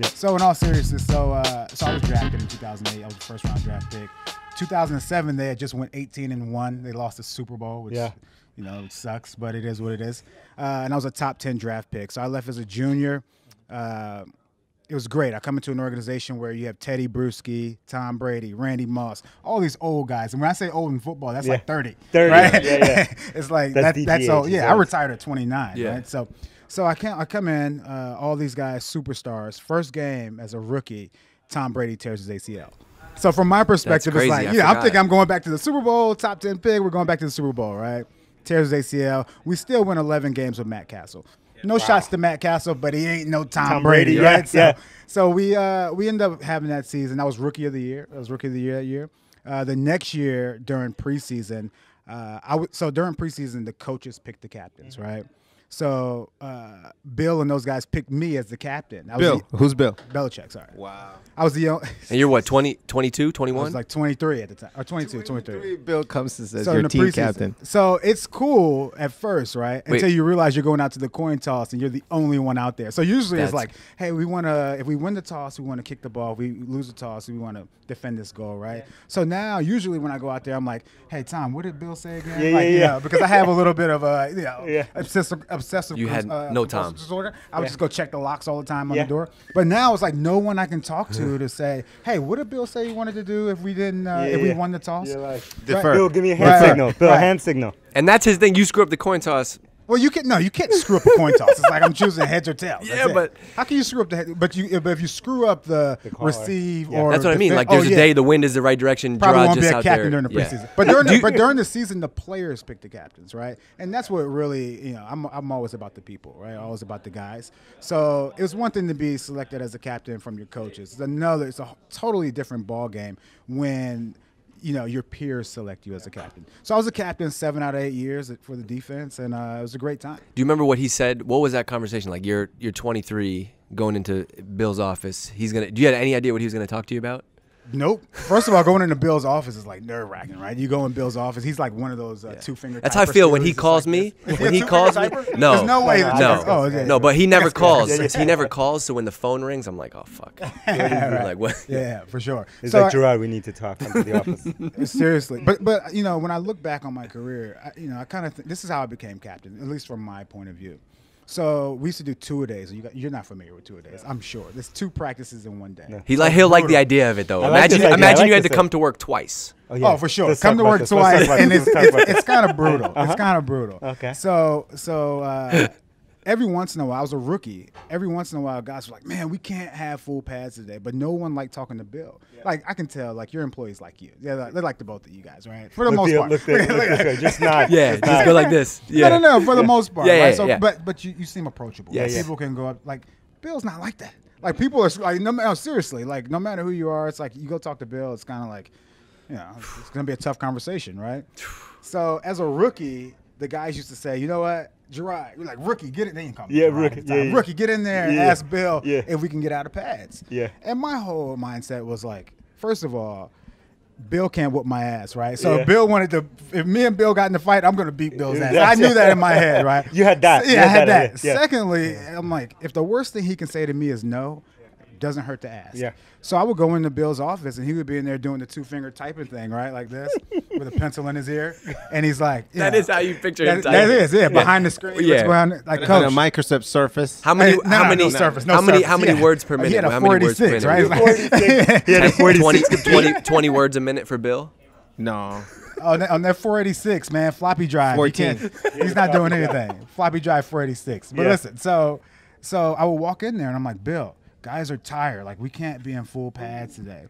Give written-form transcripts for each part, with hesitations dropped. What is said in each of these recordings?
Yep. So in all seriousness, so I was drafted in 2008. I was the first round draft pick. 2007, they had just went 18-1. They lost the Super Bowl, which you know, it sucks, but it is what it is. And I was a top 10 draft pick. So I left as a junior. It was great. I come into an organization where you have Teddy Bruschi, Tom Brady, Randy Moss, all these old guys. And when I say old in football, that's like 30. 30, right? Yeah. It's like that's old. Yeah, I retired at 29. Yeah. Right? So I come in, all these guys, superstars. First game as a rookie, Tom Brady tears his ACL. So from my perspective, it's like, yeah, I'm thinking I'm going back to the Super Bowl, top 10 pick. We're going back to the Super Bowl, right? Tears his ACL. We still win 11 games with Matt Cassel. No shots to Matt Cassel, but he ain't no Tom Brady, right? So we end up having that season. I was rookie of the year. I was rookie of the year that year. The next year during preseason, so during preseason the coaches picked the captains, right? So Bill and those guys picked me as the captain. Who's Bill? Belichick, sorry. Wow. I was the only. And you're what, 20, 22, 21? I was like 23 at the time, or 22, 23. Bill comes as your team captain. So it's cool at first, right? Until you realize you're going out to the coin toss and you're the only one out there. So usually it's like, hey, we want to, if we win the toss, we want to kick the ball. If we lose the toss, we want to defend this goal, right? Yeah. So now usually when I go out there, I'm like, hey, Tom, what did Bill say again? Yeah. Because I have a little bit of a, you know, obsessive disorder. I would just go check the locks all the time on the door. But now it's like no one I can talk to say, hey, what did Bill say he wanted to do if we didn't if we won the toss? Yeah, like, defer. Bill, give me a hand signal. Bill, hand signal. And that's his thing. You screw up the coin toss. Well, you can you can't screw up a coin toss. It's like I'm choosing heads or tails. Yeah, but how can you screw up the head? But if you screw up the receive or that's what I mean. Like there's a day the wind is the right direction. Probably won't be a captain during the preseason. But during the season, the players pick the captains, right? And that's what really I'm always about the people, right? Always about the guys. So it's one thing to be selected as a captain from your coaches. It's another. It's a totally different ball game when your peers select you as a captain. So I was a captain 7 out of 8 years for the defense, and it was a great time. Do you remember what he said? What was that conversation like? You're 23, going into Bill's office. Do you have any idea what he was gonna talk to you about? Nope. First of all, going into Bill's office is like nerve wracking, right? You go in Bill's office, he's like one of those two finger. That's how I feel when he calls me. When he calls me, no, there's no way. No. But he never calls. He never calls. So when the phone rings, I'm like, oh fuck. Like what? Yeah, for sure. It's like, Jerod, we need to talk. Come to the office. Seriously, but when I look back on my career, I kind of think this is how I became captain, at least from my point of view. So we used to do two-a-days. You're not familiar with two-a-days, I'm sure. There's 2 practices in one day. No. He'll like the idea of it, though. Imagine you had to come to work twice. Oh, yeah. Oh, for sure. Come to work twice, and it's kind of brutal. It's kind of brutal. Okay. So every once in a while, I was a rookie. Every once in a while, guys were like, man, we can't have full pads today, but no one liked talking to Bill. Yeah. Like, I can tell, like, your employees like you. Yeah, they like the both of you guys, right? For the most part. Just nod. Yeah, just go like this. Yeah. No, for the most part. Yeah, right? So, but you seem approachable. Yeah, like, people can go up, like, Bill's not like that. Like, people are, like, no, seriously, like, no matter who you are, it's like, you go talk to Bill, it's kind of like, it's going to be a tough conversation, right? So, as a rookie, the guys used to say, you know what? Jerod, we're like, rookie, get it. They didn't call me rookie. Yeah. Rookie, get in there and ask Bill if we can get out of pads. Yeah. And my whole mindset was like, first of all, Bill can't whoop my ass, right? So if Bill wanted to, if me and Bill got in a fight, I'm going to beat Bill's ass. I knew that in my head, right? You had that. So, I had that. Yeah. Secondly, I'm like, if the worst thing he can say to me is no, doesn't hurt to ask. Yeah. So I would go into Bill's office and he would be in there doing the 2-finger typing thing, right? Like this, with a pencil in his ear. And he's like, that is how you picture him typing. That is, behind the screen. Yeah. Behind, like, coach. On a Microsoft Surface. How many words per minute? He had a 46, right? He had 46. 20 words a minute for Bill? No. On that 486, man, floppy drive. 14. He's not doing anything. Floppy drive 486. But listen, so I would walk in there and I'm like, Bill, guys are tired. Like, we can't be in full pads today.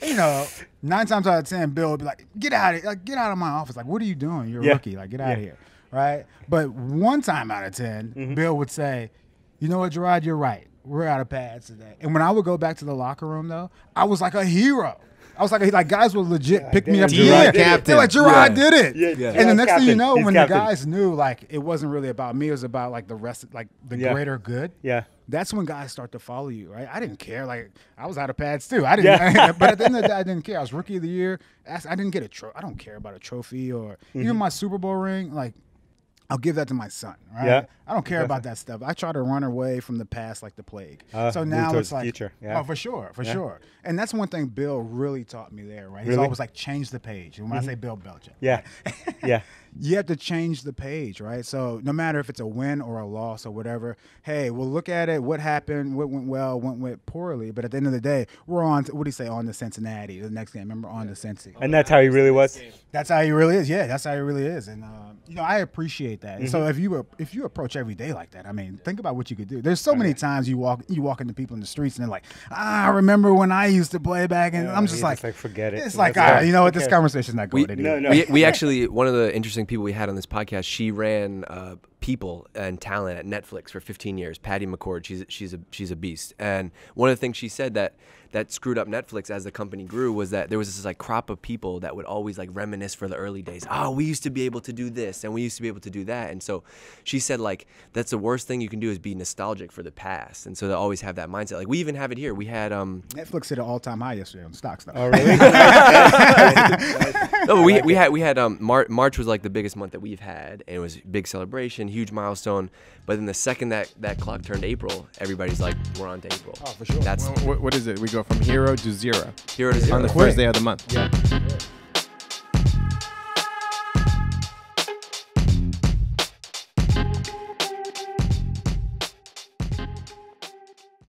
And, 9 times out of 10, Bill would be like, get out of here. Like, get out of my office. Like, what are you doing? You're a rookie. Like, get out of here. Right? But 1 time out of 10, Bill would say, you know what, Jerod, you're right. We're out of pads today. And when I would go back to the locker room, though, I was like a hero. I was like guys would legit pick me up. They're like, Jerod did it. And the next thing you know, when the guys knew, like, it wasn't really about me. It was about, like, the rest, like, the greater good. Yeah. That's when guys start to follow you, right? I didn't care. Like, I was out of pads too. I didn't. But at the end of the day, I didn't care. I was rookie of the year. I didn't get a trophy. I don't care about a trophy or even my Super Bowl ring. Like, I'll give that to my son, right? Yeah. I don't care about that stuff. I try to run away from the past like the plague. So now it's like, oh, for sure. And that's one thing Bill really taught me there, right? He's always like, change the page. And when I say Bill Belichick. Yeah, yeah. You have to change the page, right? So no matter if it's a win or a loss or whatever, hey, we'll look at it, what happened, what went well, what went poorly. But at the end of the day, we're on, what do you say, on to Cincinnati, the next game. Remember, on to Cincinnati. And that's how he really was? That's how he really is, yeah. That's how he really is. And, you know, I appreciate that. So if you approach every day like that, I mean, think about what you could do. There's so many times you walk into people in the streets and they're like, I remember when I used to play back. And I'm just like, forget it. It's like, you know what, this conversation's not going anywhere. No, no. We actually, one of the interesting people we had on this podcast, she ran people and talent at Netflix for 15 years. Patty McCord, she's a beast. And one of the things she said that screwed up Netflix as the company grew was that there was this like crop of people that would always like reminisce for the early days. Oh, we used to be able to do this and we used to be able to do that. And so she said like that's the worst thing you can do is be nostalgic for the past. And so they always have that mindset. Like we even have it here. We had Netflix hit an all-time high yesterday on stocks though. Oh really? No, but we had March was like the biggest month that we've had, and it was a big celebration, huge milestone. But then the second that clock turned April, everybody's like, we're on to April. Oh, for sure. That's what is it? We go from hero to zero. Hero to zero. On the first day of the month. Yeah.